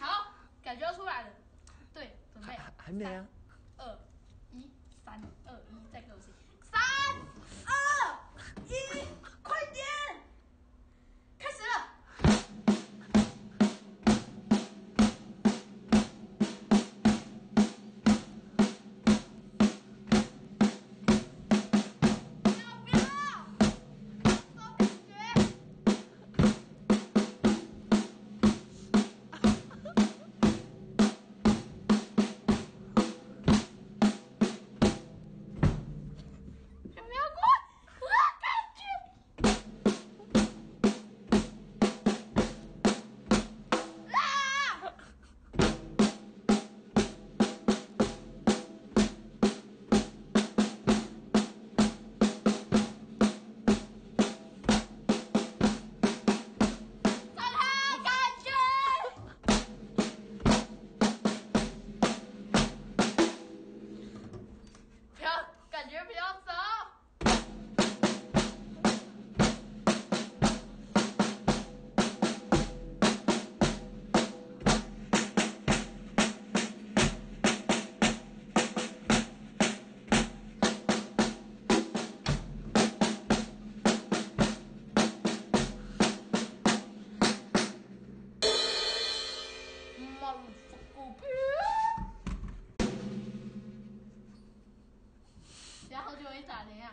好，感觉要出来了。对，准备。还没啊。3、2、1，3、2、1，再给我一次。3、2、1，快点，开始了。然后就会咋的呀？